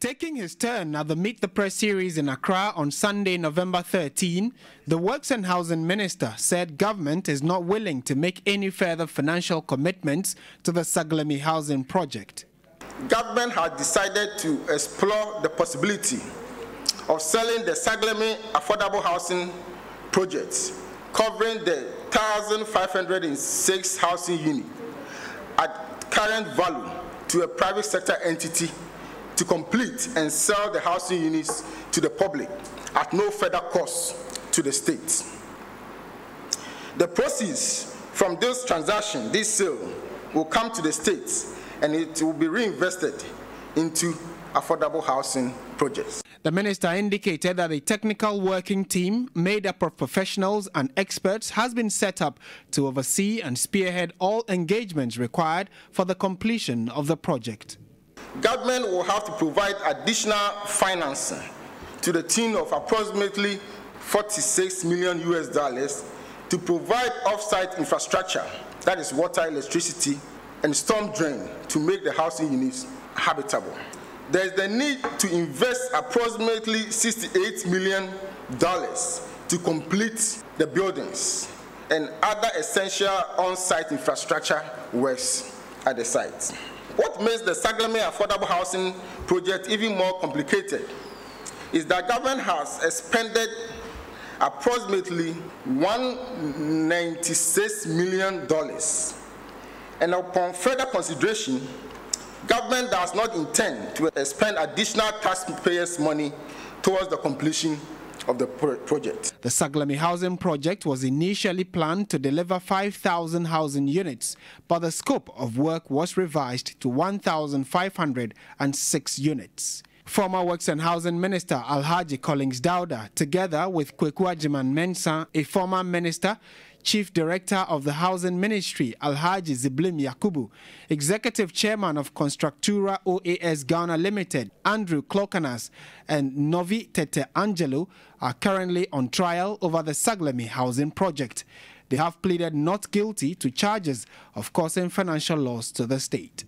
Taking his turn at the Meet the Press series in Accra on Sunday, November 13, the Works and Housing Minister said government is not willing to make any further financial commitments to the Saglemi housing project. Government has decided to explore the possibility of selling the Saglemi affordable housing project, covering the 1,506 housing units at current value to a private sector entity, to complete and sell the housing units to the public at no further cost to the state. The proceeds from this transaction, this sale, will come to the state and it will be reinvested into affordable housing projects. The minister indicated that a technical working team made up of professionals and experts has been set up to oversee and spearhead all engagements required for the completion of the project. Government will have to provide additional financing to the tune of approximately $46 million to provide off-site infrastructure, that is water, electricity, and storm drain, to make the housing units habitable. There is the need to invest approximately $68 million to complete the buildings and other essential on-site infrastructure works at the site. What makes the Saglemi affordable housing project even more complicated is that government has expended approximately $196 million. And upon further consideration, government does not intend to expend additional taxpayers' money towards the completion of the project. The Saglemi housing project was initially planned to deliver 5,000 housing units, but the scope of work was revised to 1,506 units. Former Works and Housing Minister Alhaji Collings Dauda, together with Kwekwa Jiman Mensa, a former minister, Chief Director of the Housing Ministry, Alhaji Ziblim Yakubu, Executive Chairman of Constructura OAS Ghana Limited, Andrew Klochanas, and Novi Tete Angelo are currently on trial over the Saglemi housing project. They have pleaded not guilty to charges of causing financial loss to the state.